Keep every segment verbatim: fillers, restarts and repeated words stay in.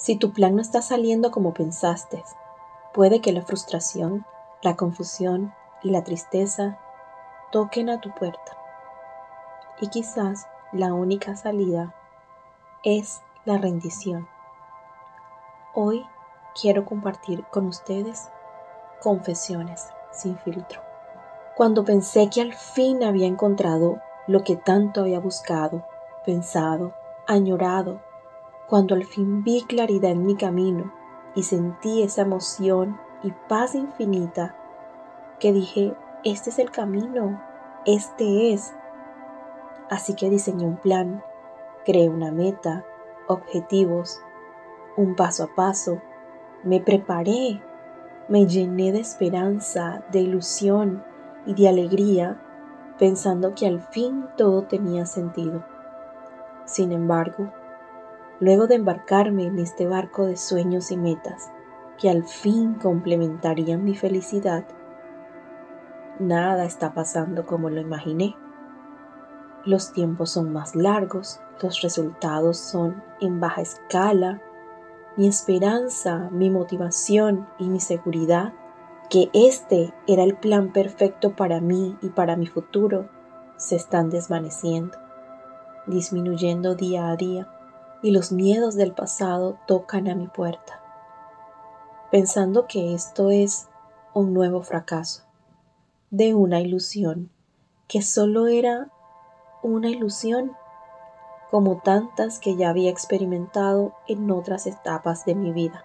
Si tu plan no está saliendo como pensaste, puede que la frustración, la confusión y la tristeza toquen a tu puerta. Y quizás la única salida es la rendición. Hoy quiero compartir con ustedes confesiones sin filtro. Cuando pensé que al fin había encontrado lo que tanto había buscado, pensado, añorado, cuando al fin vi claridad en mi camino y sentí esa emoción y paz infinita, que dije, este es el camino, este es. Así que diseñé un plan, creé una meta, objetivos, un paso a paso, me preparé, me llené de esperanza, de ilusión y de alegría, pensando que al fin todo tenía sentido. Sin embargo, luego de embarcarme en este barco de sueños y metas, que al fin complementarían mi felicidad, nada está pasando como lo imaginé. Los tiempos son más largos, los resultados son en baja escala. Mi esperanza, mi motivación y mi seguridad, que este era el plan perfecto para mí y para mi futuro, se están desvaneciendo, disminuyendo día a día. Y los miedos del pasado tocan a mi puerta, pensando que esto es un nuevo fracaso, de una ilusión que solo era una ilusión, como tantas que ya había experimentado en otras etapas de mi vida.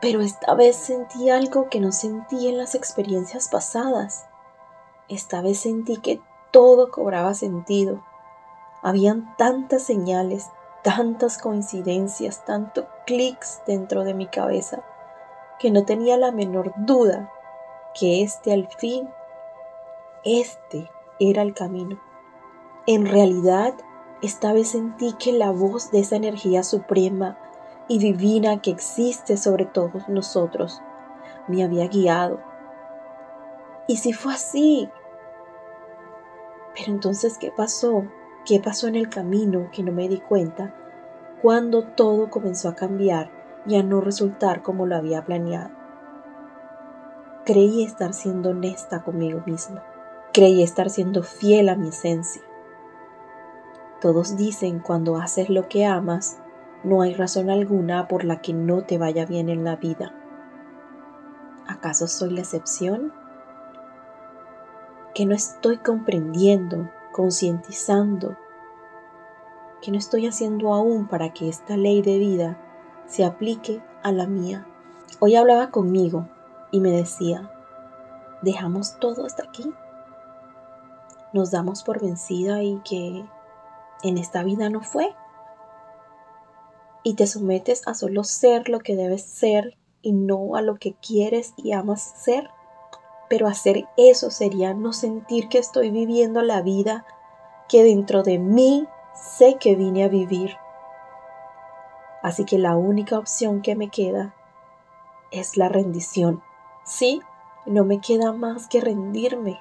Pero esta vez sentí algo que no sentí en las experiencias pasadas. Esta vez sentí que todo cobraba sentido. Habían tantas señales, tantas coincidencias, tantos clics dentro de mi cabeza, que no tenía la menor duda que este al fin, este era el camino. En realidad, esta vez sentí que la voz de esa energía suprema y divina que existe sobre todos nosotros me había guiado. Y si fue así, pero entonces, ¿qué pasó? ¿Qué pasó en el camino que no me di cuenta cuando todo comenzó a cambiar y a no resultar como lo había planeado? Creí estar siendo honesta conmigo misma. Creí estar siendo fiel a mi esencia. Todos dicen, cuando haces lo que amas, no hay razón alguna por la que no te vaya bien en la vida. ¿Acaso soy la excepción? Que no estoy comprendiendo, concientizando, que no estoy haciendo aún para que esta ley de vida se aplique a la mía. Hoy hablaba conmigo y me decía, ¿dejamos todo hasta aquí? ¿Nos damos por vencida y que en esta vida no fue? ¿Y te sometes a solo ser lo que debes ser y no a lo que quieres y amas ser? Pero hacer eso sería no sentir que estoy viviendo la vida que dentro de mí sé que vine a vivir. Así que la única opción que me queda es la rendición. Sí, no me queda más que rendirme.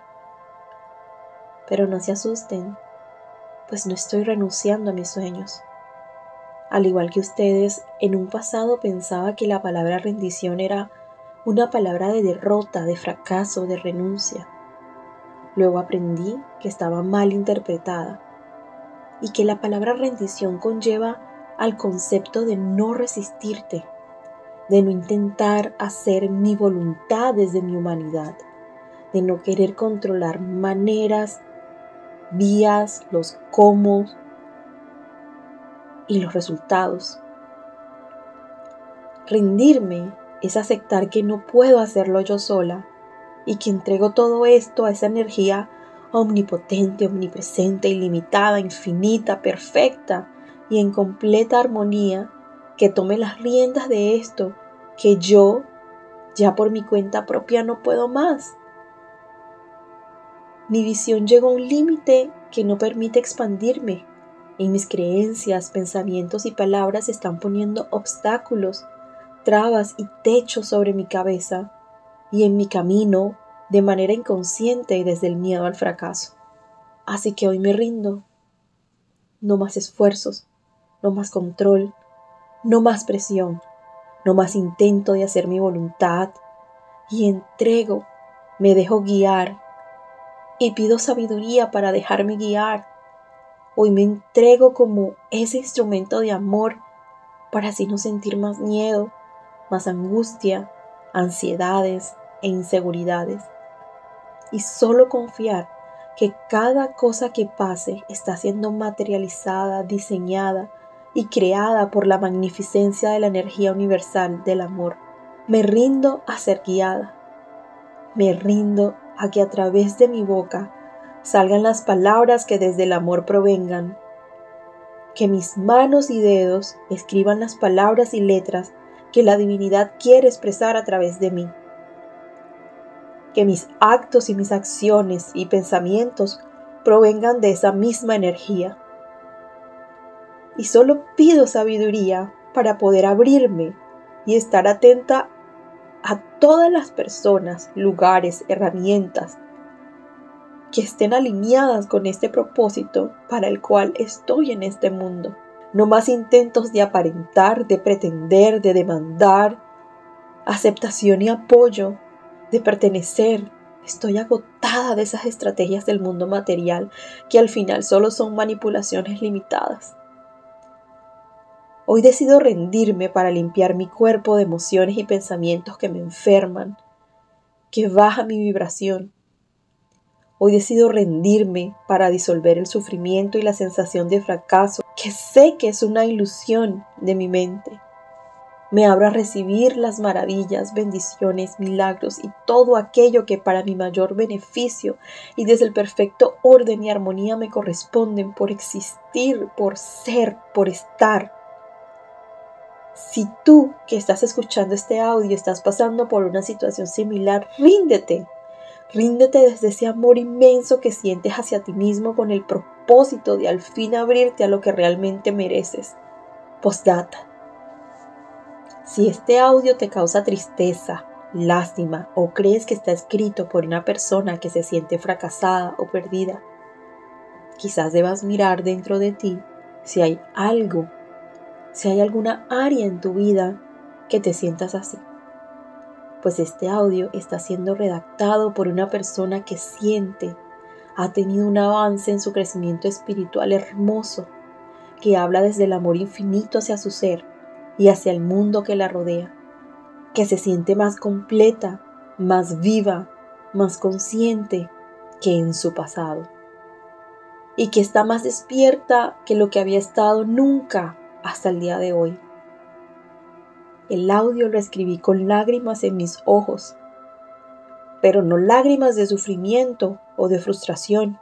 Pero no se asusten, pues no estoy renunciando a mis sueños. Al igual que ustedes, en un pasado pensaba que la palabra rendición era una palabra de derrota, de fracaso, de renuncia. Luego aprendí que estaba mal interpretada y que la palabra rendición conlleva al concepto de no resistirte, de no intentar hacer mi voluntad desde mi humanidad, de no querer controlar maneras, vías, los cómo y los resultados. Rendirme es aceptar que no puedo hacerlo yo sola y que entrego todo esto a esa energía omnipotente, omnipresente, ilimitada, infinita, perfecta y en completa armonía, que tome las riendas de esto que yo ya por mi cuenta propia no puedo más. Mi visión llegó a un límite que no permite expandirme y mis creencias, pensamientos y palabras están poniendo obstáculos, trabas y techos sobre mi cabeza y en mi camino de manera inconsciente y desde el miedo al fracaso. Así que hoy me rindo. No más esfuerzos, no más control, No más presión, no más intento de hacer mi voluntad, y entrego, me dejo guiar, y pido sabiduría para dejarme guiar. Hoy me entrego como ese instrumento de amor para así no sentir más miedo, más angustia, ansiedades e inseguridades. Y solo confiar que cada cosa que pase está siendo materializada, diseñada y creada por la magnificencia de la energía universal del amor. Me rindo a ser guiada. Me rindo a que a través de mi boca salgan las palabras que desde el amor provengan. Que mis manos y dedos escriban las palabras y letras que la divinidad quiere expresar a través de mí. Que mis actos y mis acciones y pensamientos provengan de esa misma energía. Y solo pido sabiduría para poder abrirme y estar atenta a todas las personas, lugares, herramientas que estén alineadas con este propósito para el cual estoy en este mundo. No más intentos de aparentar, de pretender, de demandar aceptación y apoyo, de pertenecer. Estoy agotada de esas estrategias del mundo material que al final solo son manipulaciones limitadas. Hoy decido rendirme para limpiar mi cuerpo de emociones y pensamientos que me enferman, que bajan mi vibración. Hoy decido rendirme para disolver el sufrimiento y la sensación de fracaso, que sé que es una ilusión de mi mente. Me abro a recibir las maravillas, bendiciones, milagros y todo aquello que para mi mayor beneficio y desde el perfecto orden y armonía me corresponden por existir, por ser, por estar. Si tú que estás escuchando este audio estás pasando por una situación similar, ríndete. Ríndete desde ese amor inmenso que sientes hacia ti mismo con el propósito de al fin abrirte a lo que realmente mereces. Postdata. Si este audio te causa tristeza, lástima o crees que está escrito por una persona que se siente fracasada o perdida, quizás debas mirar dentro de ti si hay algo, si hay alguna área en tu vida que te sientas así. Pues este audio está siendo redactado por una persona que siente, ha tenido un avance en su crecimiento espiritual hermoso, que habla desde el amor infinito hacia su ser y hacia el mundo que la rodea, que se siente más completa, más viva, más consciente que en su pasado, y que está más despierta que lo que había estado nunca hasta el día de hoy. El audio lo escribí con lágrimas en mis ojos, pero no lágrimas de sufrimiento o de frustración.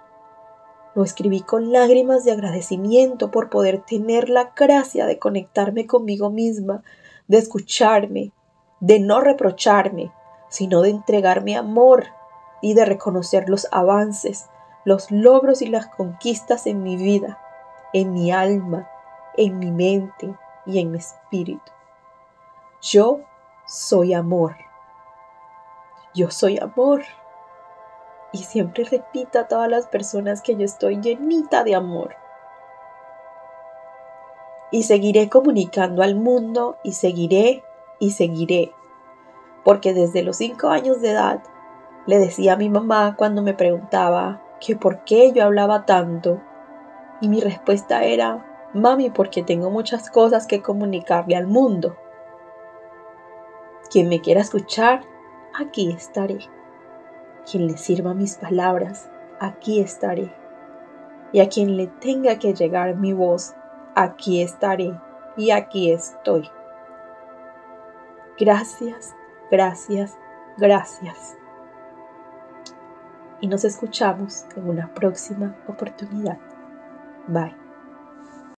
Lo escribí con lágrimas de agradecimiento por poder tener la gracia de conectarme conmigo misma, de escucharme, de no reprocharme, sino de entregarme amor y de reconocer los avances, los logros y las conquistas en mi vida, en mi alma, en mi mente y en mi espíritu. Yo soy amor. Yo soy amor. Y siempre repita a todas las personas que yo estoy llenita de amor. Y seguiré comunicando al mundo y seguiré y seguiré. Porque desde los cinco años de edad le decía a mi mamá cuando me preguntaba que por qué yo hablaba tanto. Y mi respuesta era: mami, porque tengo muchas cosas que comunicarle al mundo. Quien me quiera escuchar, aquí estaré. Quien le sirva mis palabras, aquí estaré. Y a quien le tenga que llegar mi voz, aquí estaré y aquí estoy. Gracias, gracias, gracias. Y nos escuchamos en una próxima oportunidad. Bye.